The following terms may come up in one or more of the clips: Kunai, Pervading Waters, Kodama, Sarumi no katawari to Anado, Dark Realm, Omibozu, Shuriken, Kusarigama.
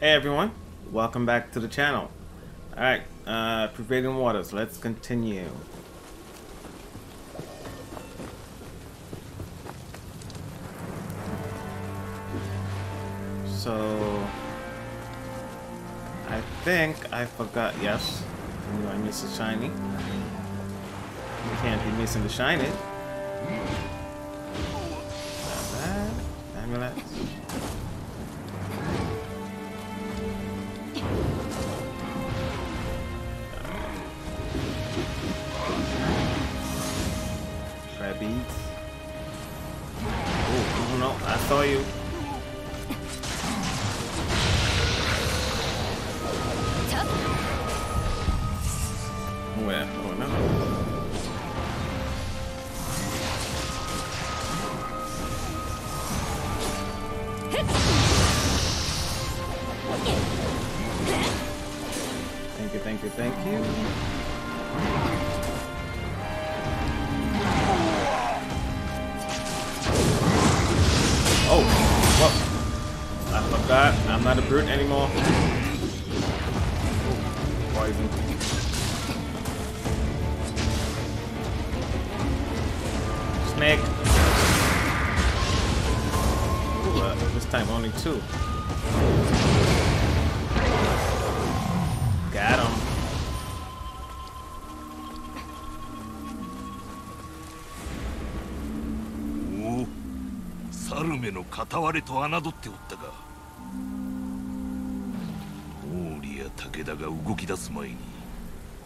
Hey everyone, welcome back to the channel. Alright, Pervading Waters, let's continue. So, I think I forgot, yes, I missed the shiny. We can't be missing the shiny. Amulet. Oh no, I saw you. Where? Oh no. Thank you, thank you, thank you. Oh, well, I forgot. I'm not a brute anymore. Oh, poison. Snake. Ooh, this time only two. Got him. Sarumi no katawari to Anadoっておったか。モリヤ・タケダが動き出す前に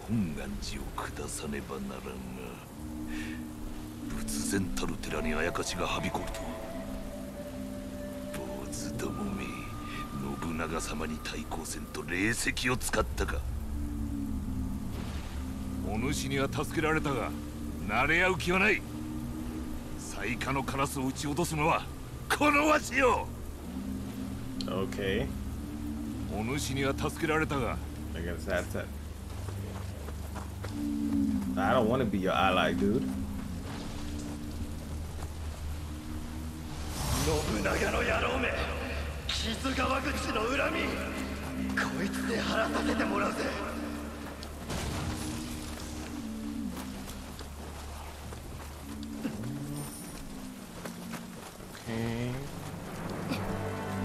本願寺を下さねばならんが、仏前たる寺にあやかしがはびこると坊主どもめ、信長様に対抗戦と霊石を使ったか。お主には助けられたが慣れ合う気はない。最下のカラスを撃ち落とすのはこのわしよ。Okay. お主には助けられたが。I guess that's it. I don't want to be your ally, dude. 信長の野郎め、傷川口の恨み、こいつで晴らさせてもらうぜ。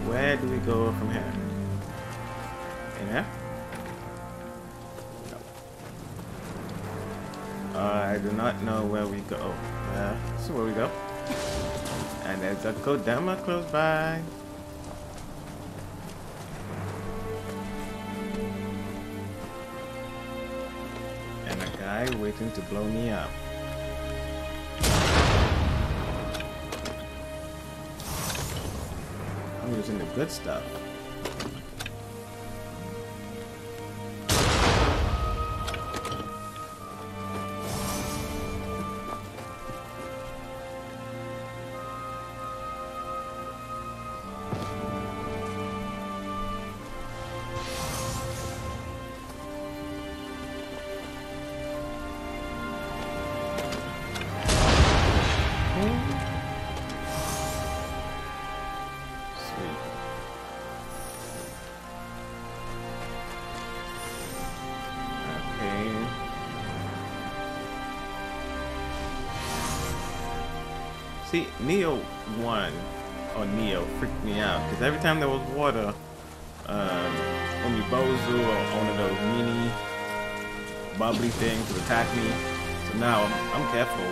Where do we go from here? In here? No. I do not know where we go. This is where we go. And there's a Kodama close by. And a guy waiting to blow me up. Using the good stuff. See, Neo 1, or Neo, freaked me out, because every time there was water, Omibozu or one of those mini bubbly things would attack me, so now I'm careful.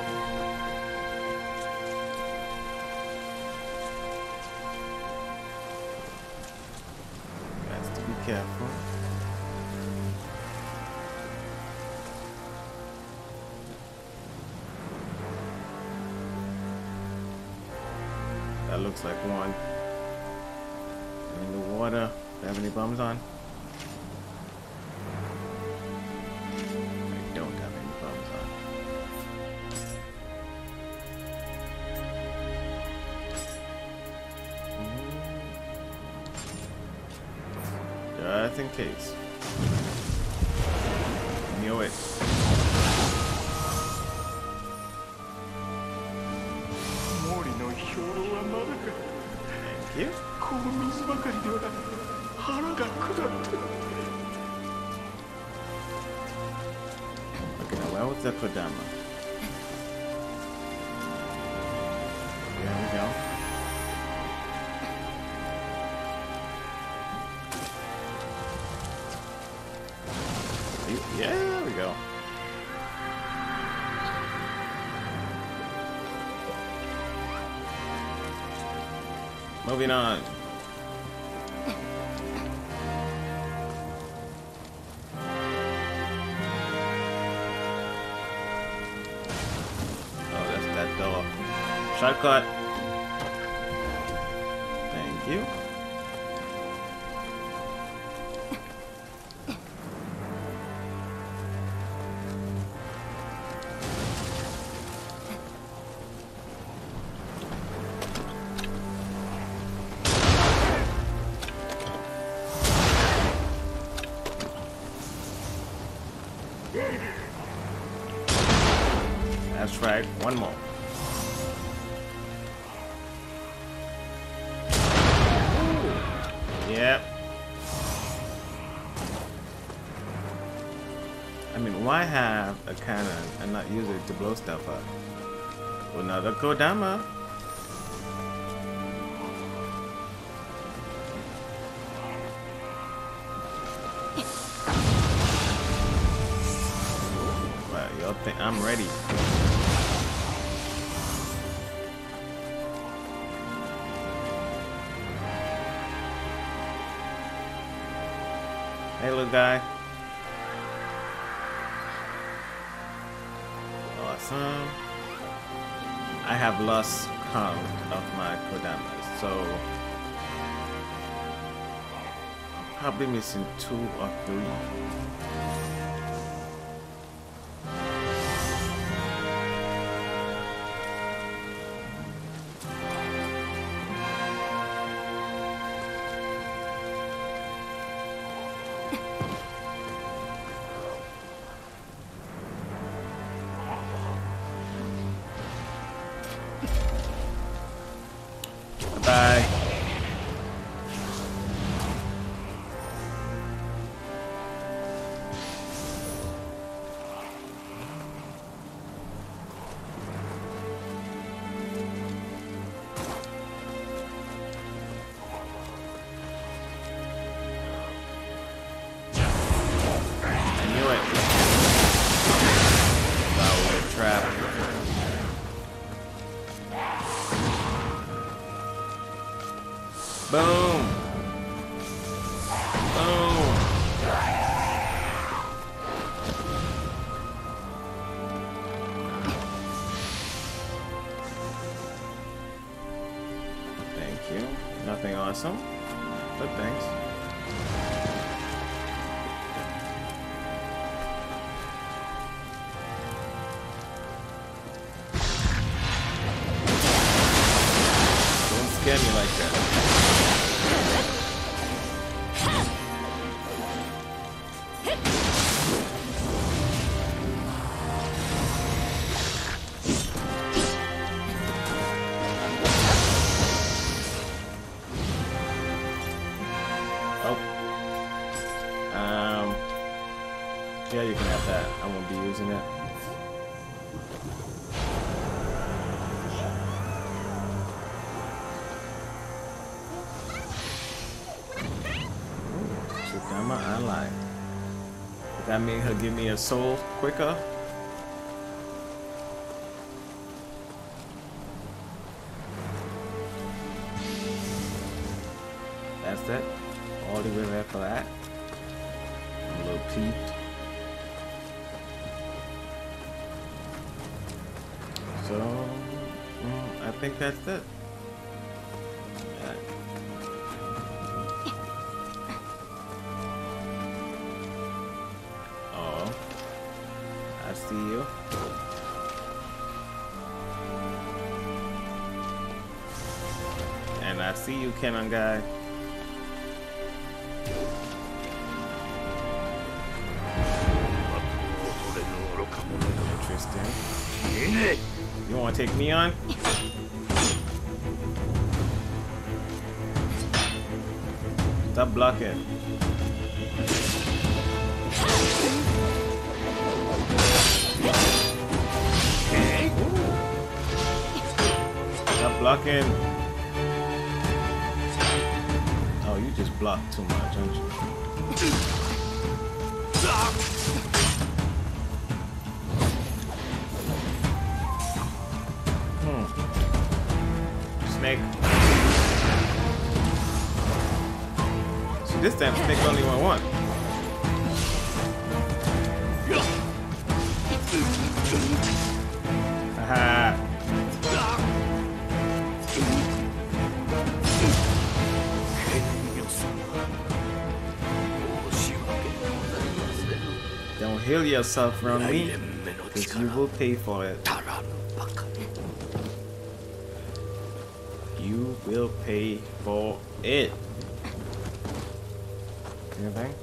Best to be careful. That looks like one. In the water. Do I have any bombs on? I don't have any bombs on. Just in case. Knew it. Thank you. 腹が下ってる。Where was the Kodama? There we go. Yeah, there we go. Moving on. Shortcut. Thank you. That's right. One more. Yep. I mean, why have a cannon and not use it to blow stuff up? Another Kodama. Wow, y'all think I'm ready? Hey, little guy. Awesome. I have lost count of my Kodamas, so I'm probably missing 2 or 3. Bye. I knew it. Wow, we're trapped. Boom! Boom! Thank you. Nothing awesome, but thanks. Don't scare me like that. Yeah, you can have that. I won't be using it. Kodama ally. Does that mean he'll give me a soul quicker? That's it. All the way there for that. I'm a little peeved. So, I think that's it. Yeah. Oh, I see you. And I see you, cannon guy. Interesting. You want to take me on? Stop blocking. Stop blocking. Oh, you just block too much, aren't you? Snake. So this time snake only went one. Haha. Don't heal yourself around me, because you will pay for it. You will pay for it. Anything?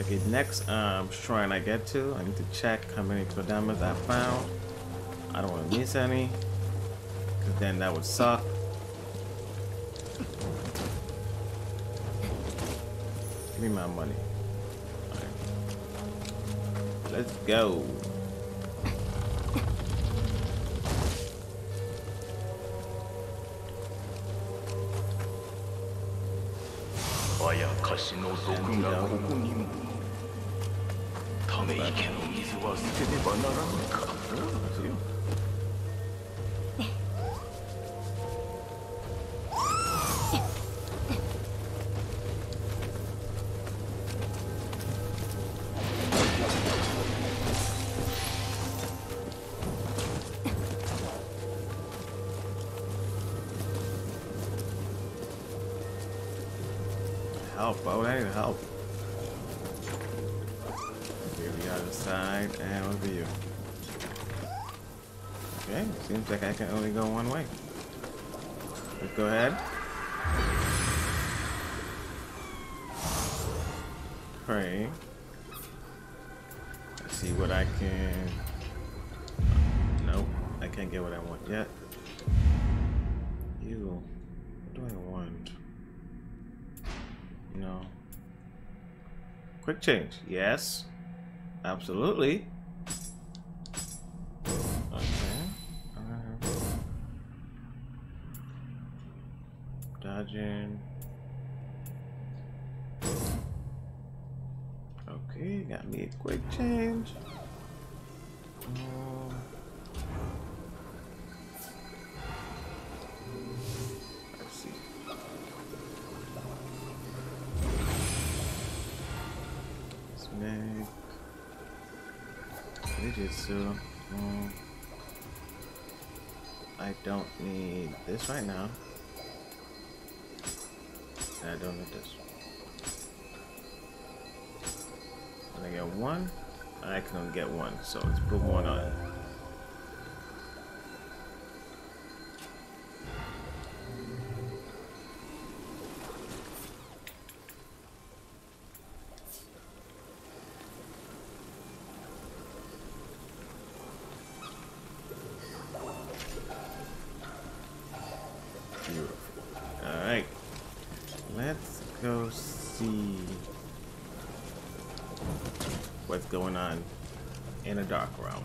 Okay, next shrine I get to, I need to check how many Kodamas I found. I don't want to miss any, because then that would suck. Give me my money. All right. Let's go. Help, I would need help. Okay, we are outside, and what do you? Okay, seems like I can only go one way. Let's go ahead. Pray. Let's see what I can. Nope, I can't get what I want yet. You. What do I want? No. Quick change. Yes. Absolutely. Okay. Dodging. Okay, got me a quick change. So I don't need this right now. And I don't need this. And I get one. I can only get one, so let's put one on. Going on in a dark realm.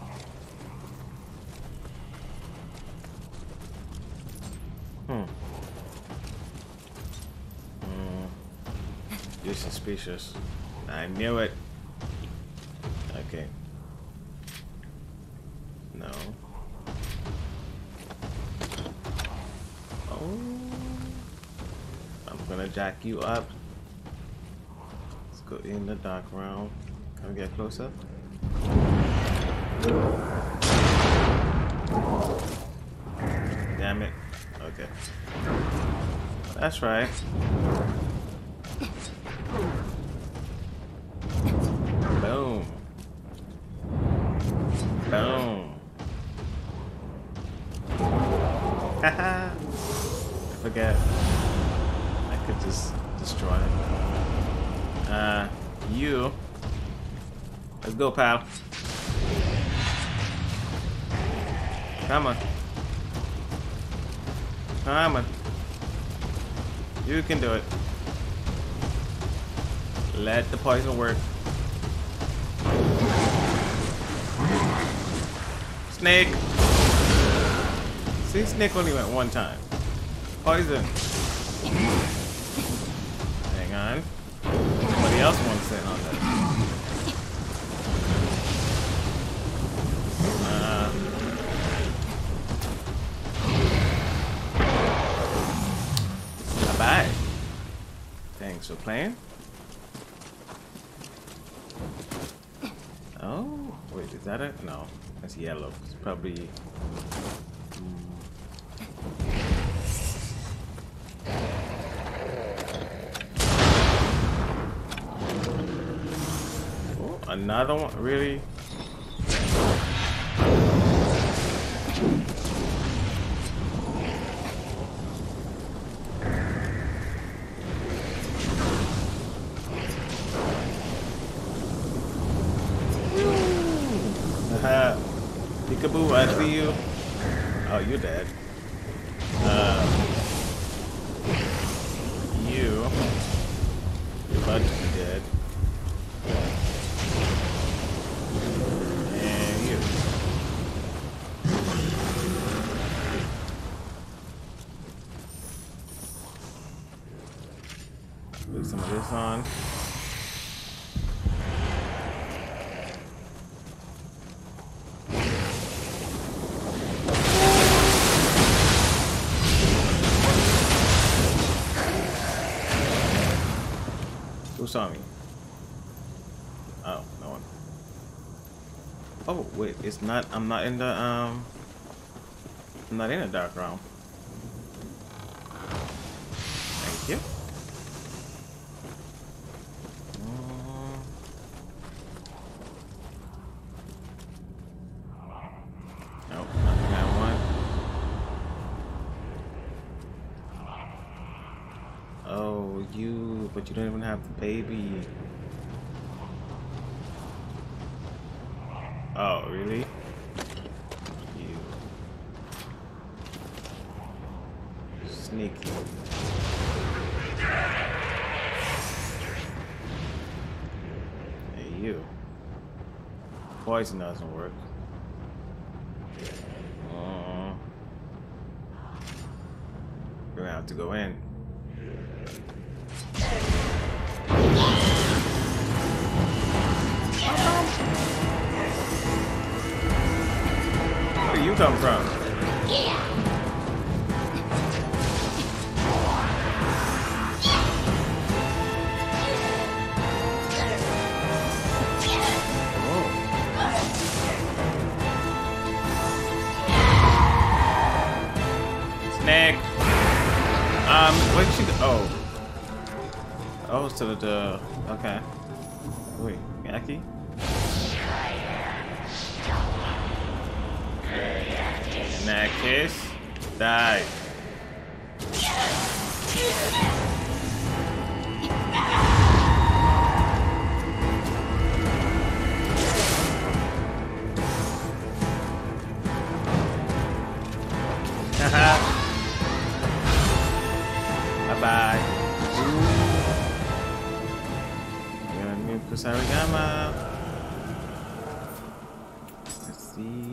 You're suspicious. I knew it. Okay. No. Oh. I'm gonna jack you up. Let's go in the dark realm. Can we get closer? Damn it. Okay. That's right. Boom. Boom. Haha. I forget. I could just destroy it. You. Let's go, pal. Come on. Come on. You can do it. Let the poison work. Snake. See, snake only went one time. Poison. Hang on. Somebody else wants in on that. Bye. Thanks for playing. Oh, wait, is that it? No, that's yellow. It's probably. Oh, another one? Really? Peekaboo, I see you. Oh, you're dead. You're about to be dead. And you. Put some of this on. Saw me. Oh, no one. Oh, wait, it's not. I'm not in the. I'm not in the Dark Realm. Thank you. Nope, not that one. Oh, you. But you don't even have the baby. Oh, really? You sneaky. Hey, you. Poison doesn't work. We're gonna have to go in. Come from? Whoa. Snake. Where'd she go? Oh. Oh, so the okay. Wait, Yaki? In that case, die. Bye bye. We got a new Kusarigama. Let's see.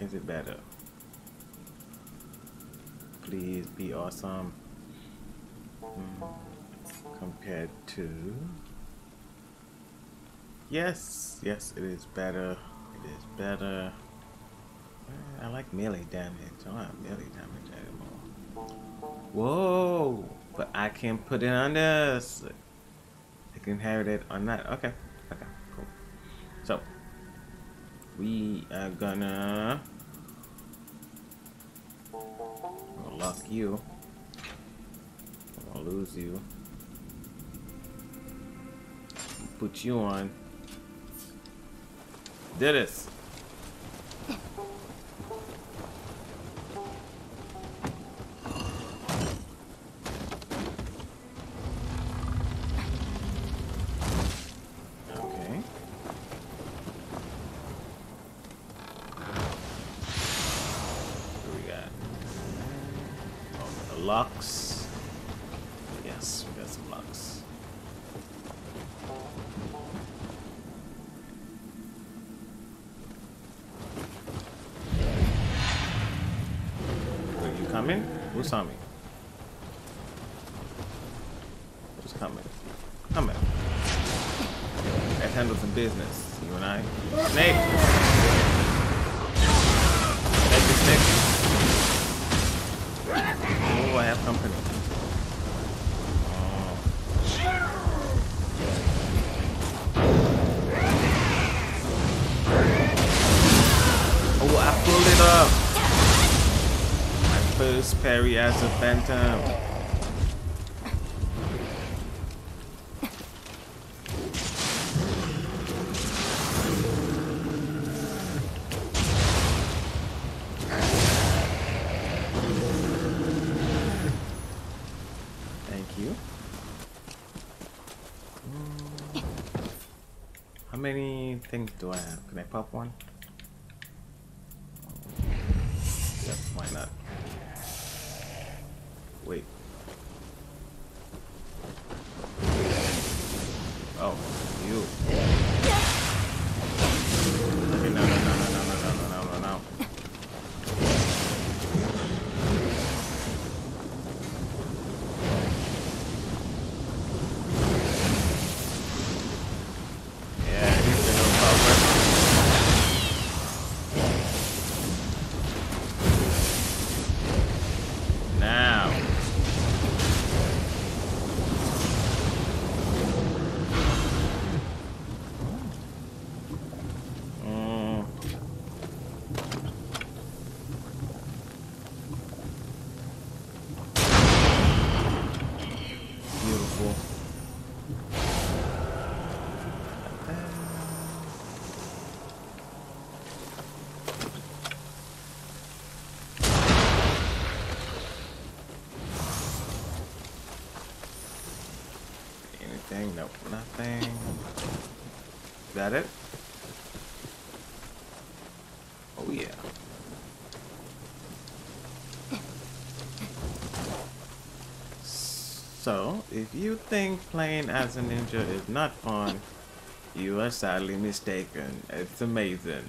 Is it better? Please be awesome. Compared to... Yes! Yes, it is better. It is better. I like melee damage. I don't have melee damage anymore. Whoa! But I can put it on this. I can inherit it on that. Okay. Okay. Cool. So, we are gonna... I'm gonna lock you. I'm gonna lose you. Put you on. Did it. Lux. Yes, we got some Lux. Are you coming? Who's coming? Who's coming? Come here. Let's handle some business, you and I. Snake! Take the snake. Oh, I have company. Oh. Oh, I pulled it up. My first parry as a phantom. Do I have? Can I pop one? Yep, why not? Wait. Oh, you. Okay, no. Nope, nothing. Is that it? Oh yeah. So, if you think playing as a ninja is not fun, you are sadly mistaken. It's amazing.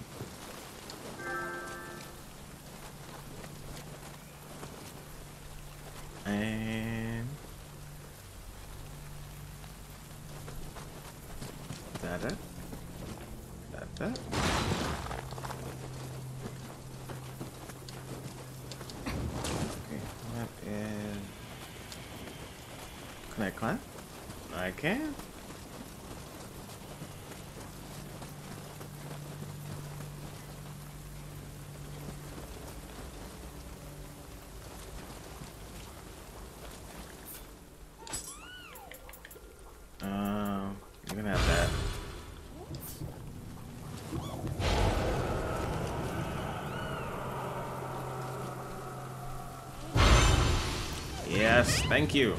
Yes, thank you.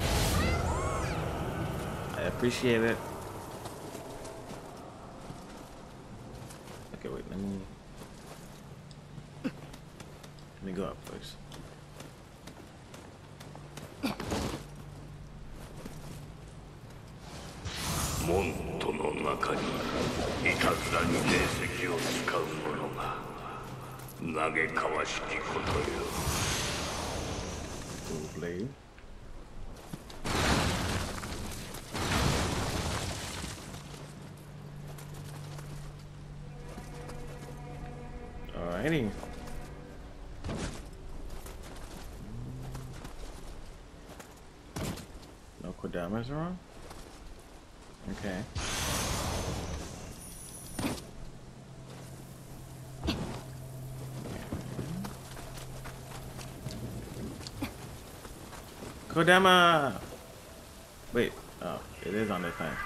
I appreciate it. Okay, wait, let me go up first. Blade. Alrighty. No Kodamas around? Okay. Kodama! Wait, oh, it is on this thing.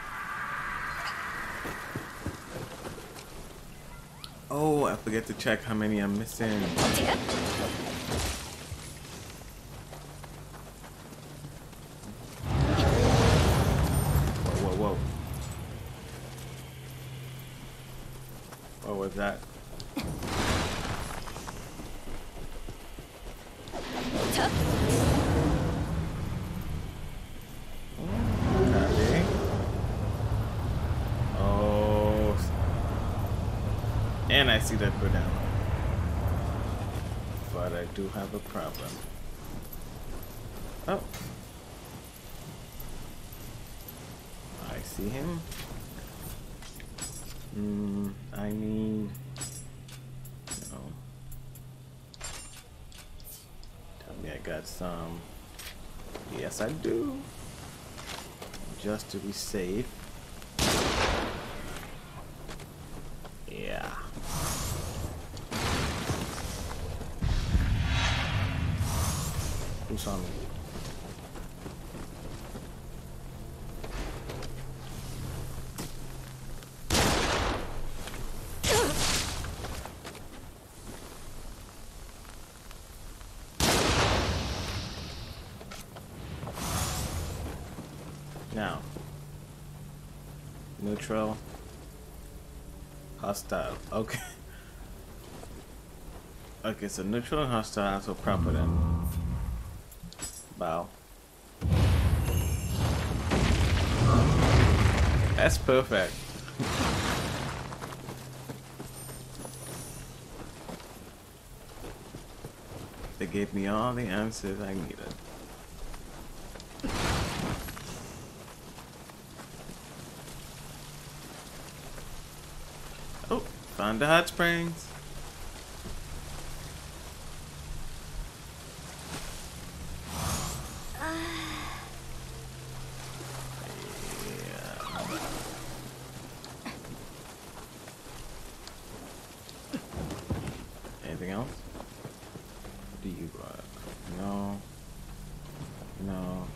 Oh, I forget to check how many I'm missing. Whoa. What was that? I see that go down. But I do have a problem. Oh. I see him. I mean... No. Tell me I got some. Yes, I do. Just to be safe. Yeah. Who saw me? Neutral. Hostile. Okay. Okay, so neutral and hostile, so proper then. Wow. That's perfect. They gave me all the answers I needed. On to hot springs. Yeah. Anything else? Do you want? No. No.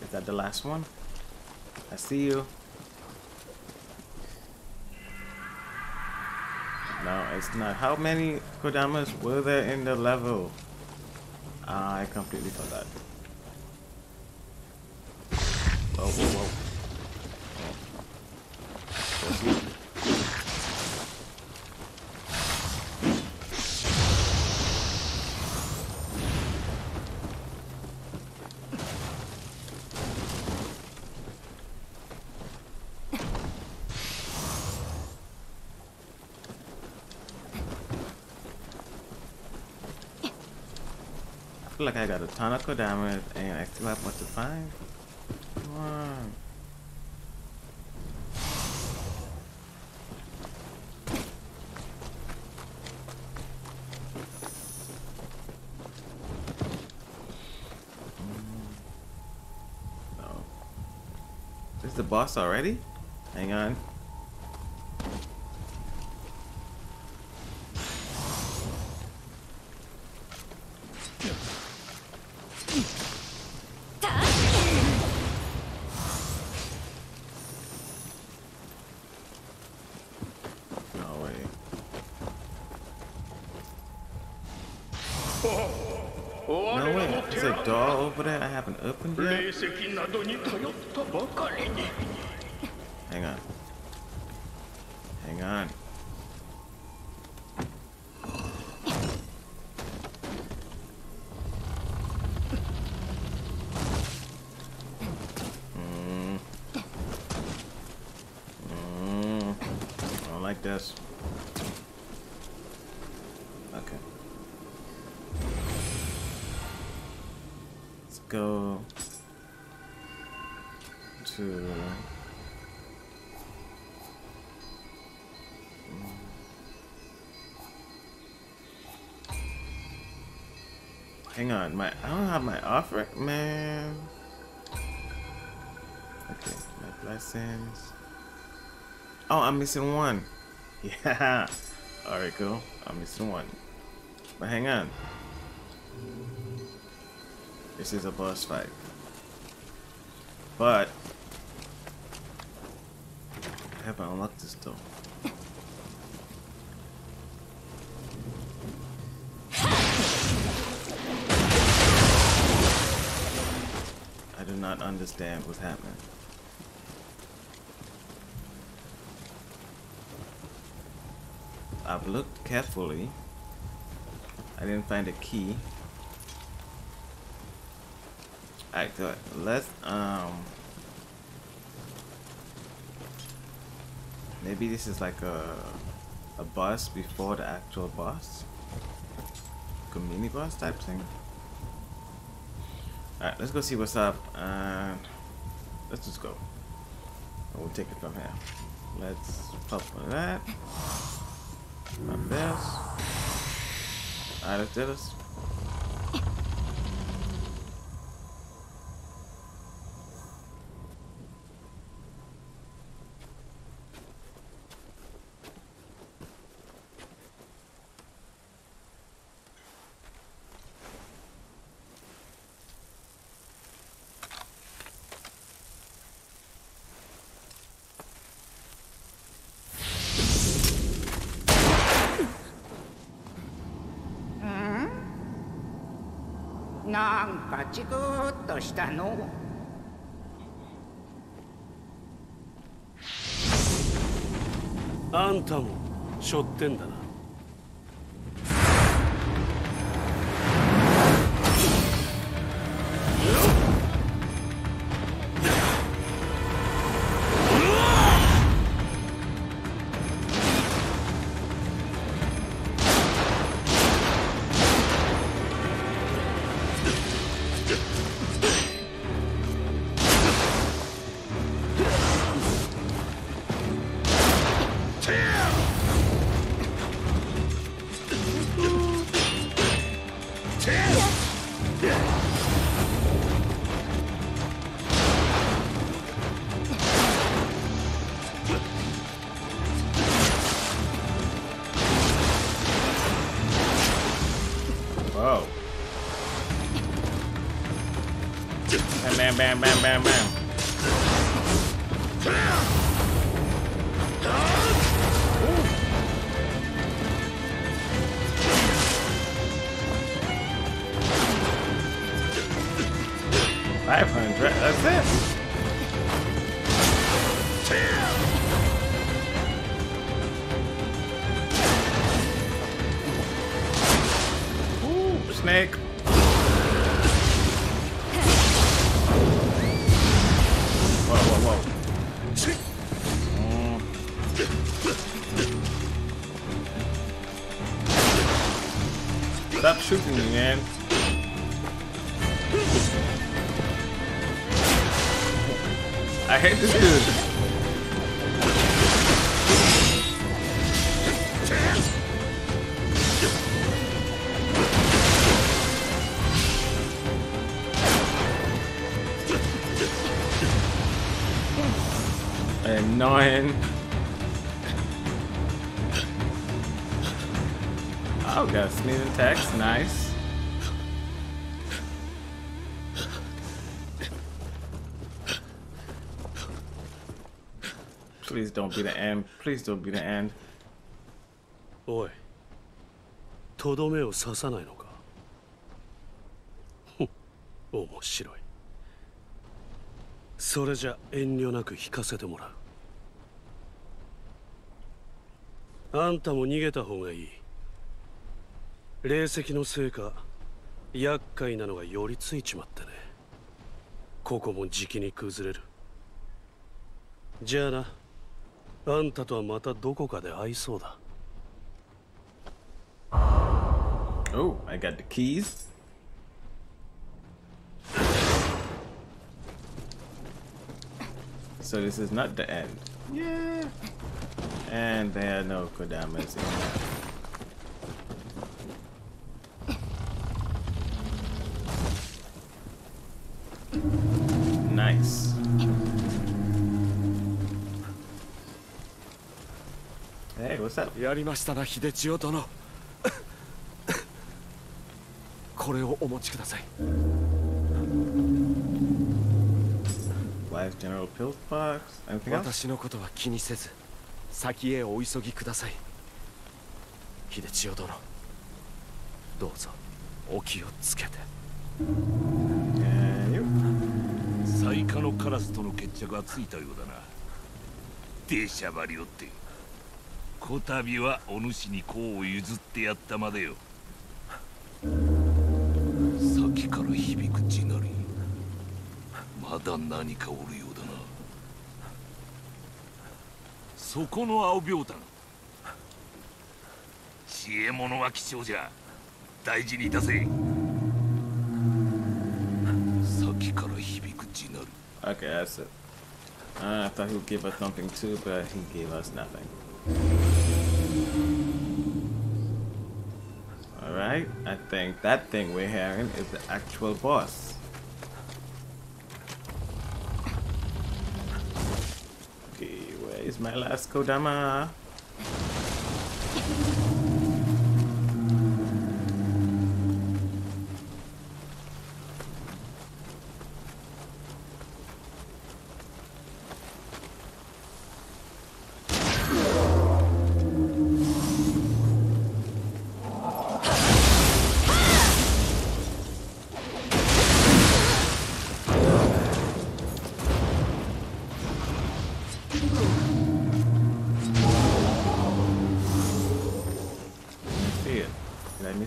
Is that the last one? I see you. No, it's not. How many Kodamas were there in the level? I completely forgot. Whoa, whoa, whoa. I feel like I got a ton of Kodama and I still have much to find. Come on. No. This is the boss already? Hang on. No way, there's a door over there I haven't opened yet. Hang on. Hang on. I don't like this. Okay. Go to hang on, I don't have my offering, man. Okay, my blessings. Oh, I'm missing one. Yeah. Alright, cool. I'm missing one. But hang on. This is a boss fight. But I haven't unlocked this door. I do not understand what's happening. I've looked carefully. I didn't find a key. Alright, so let's maybe this is like a boss before the actual boss, like a mini boss type thing. Alright, let's go see what's up, and let's just go. We'll take it from here. Let's pop on that. From this. Alright, let's do this.あんたもしょってんだな。Bam, bam, bam, bam. Stop shooting me, man. I hate this dude. Annoying. Oh, got sneezing attacks, nice. Please don't be the end. Please don't be the end. Oi. とどめを刺さないのか。面白い。それじゃ遠慮なく引かせてもらう。あんたも逃げた方がいい。霊石のせいか厄介なのが寄りついちまってね。ここもじきに崩れる。じゃあな、あんたとはまたどこかで会いそうだ。Oh, I got the keys. So this is not the end. Yeah. And there are no Kodamas in there. Nice. What's that? やりましたな、秀千代殿。これをお持ちください。私のことは気にせず、先へお急ぎください。秀千代殿、どうぞお気をつけて。最下のカラスとの決着がついたようだな。出しゃばりおって。こたびはお主に功を譲ってやったまでよ。先から響く地鳴り、まだ何かおるようだな。そこの青びょうたん、知恵者は貴重じゃ。大事にいたせ。先から響く地鳴り。Okay, that's it. I thought he would give us something too, but he gave us nothing. Alright, I think that thing we're hearing is the actual boss. Okay, where is my last Kodama?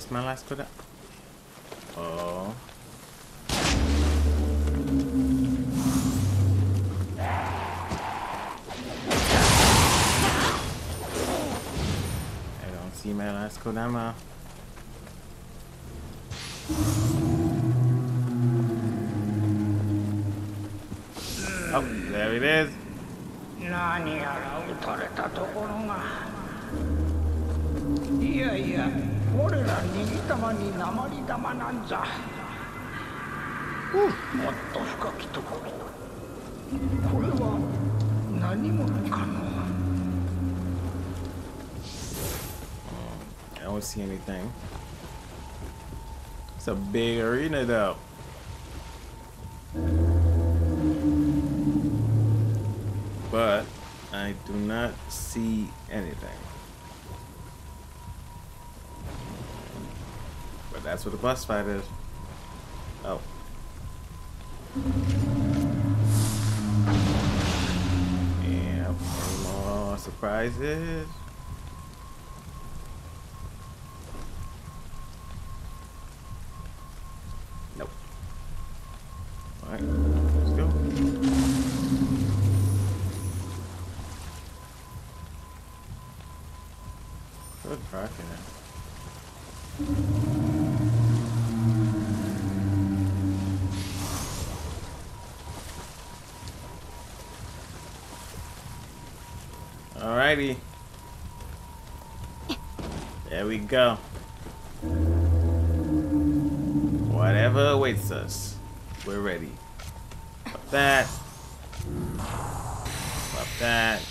My last Kodama. Oh. I don't see my last Kodama. Oh, there it is. Yeah, yeah.俺ら握り玉に鉛玉なんざ。もっと深きところ。これは何者かの。I don't see anything. It's a big arena though. But I do not see anything.That's what the boss fight is. Oh. Yeah, more surprises. Nope. All right, let's go. Good cracking it.Alrighty. There we go. Whatever awaits us, we're ready. Pop that. Pop that.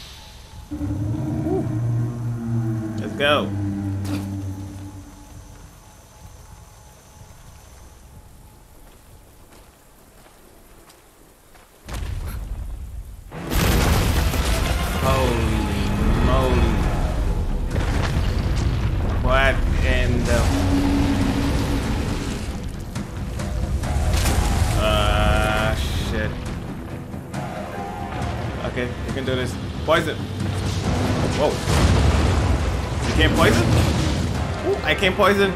Woo. Let's go. Poison. Whoa. You can't poison? Ooh, I can't poison.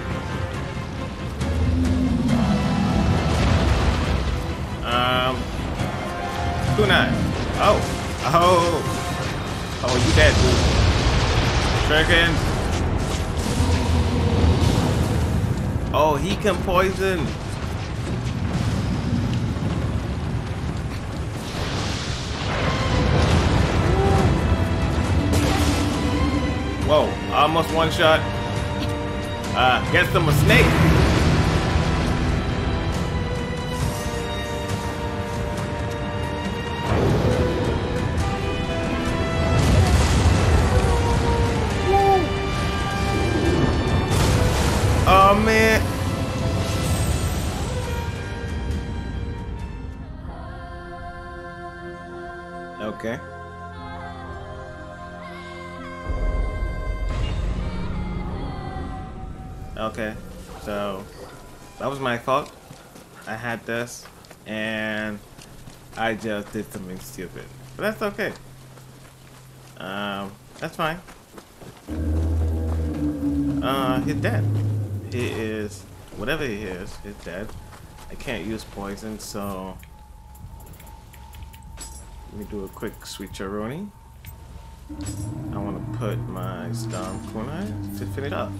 Kunai. Oh. Oh. Oh, you dead, dude. Dragon. Oh, he can poison.Whoa, almost one shot. Guess I'm a snake. Woo! ダメ。Okay. Okay. So that was my fault. I had this, and I just did something stupid. But that's okay. That's fine. He's dead. He is, whatever he is, he's dead. I can't use poison, so let me do a quick switcheroni. I want to put my Storm Kunai to finish up,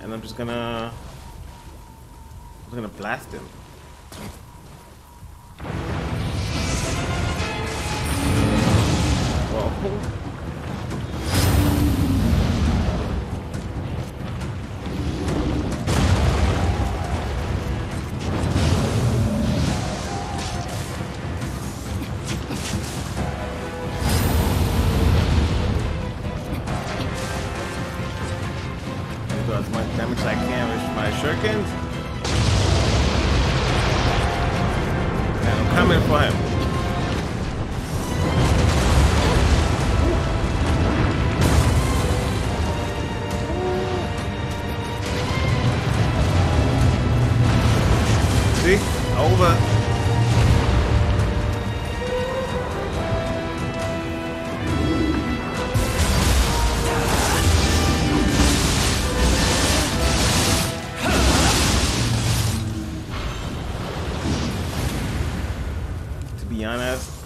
and I'm just gonna blast him. Whoa.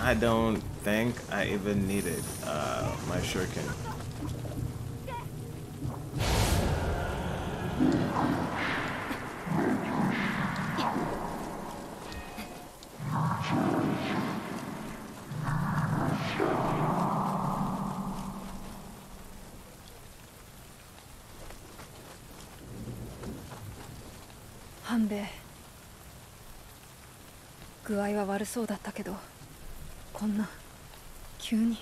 I don't think I even needed my shuriken. Hanbei, 具合は悪そうだったけど。こんな急に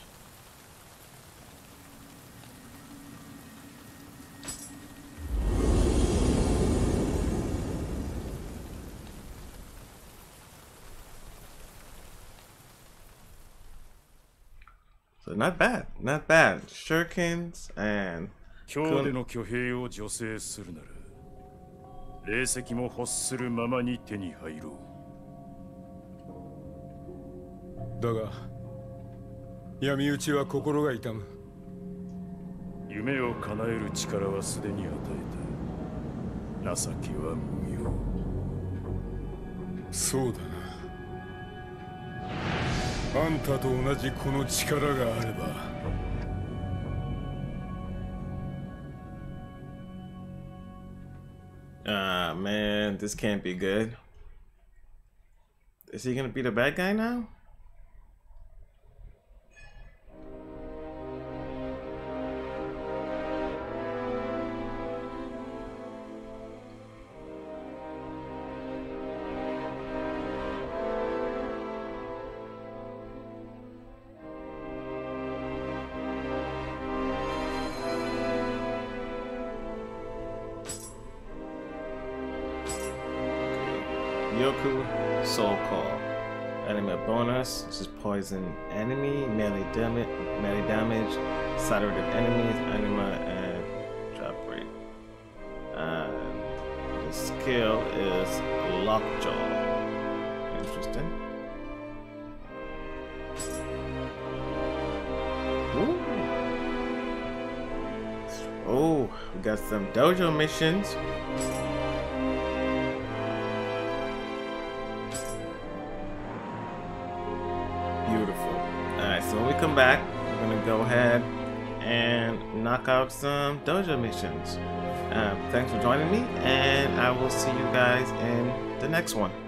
So not bad, not bad. Shurikens and 今日での挙兵を助成するなら、霊石も欲するままに手に入ろう。だが、闇討ちは心が痛む。夢を叶える力はすでに与えた。情けは無用。そうだな。あんたと同じこの力があれば。Ah, man, this can't be good. Is he gonna be the bad guy now?An enemy, melee damage, saturated enemies, anima, and drop rate. The skill is Lockjaw. Interesting. Ooh. Oh, we got some dojo missions.Come back. I'm gonna go ahead and knock out some dojo missions. Thanks for joining me, and I will see you guys in the next one.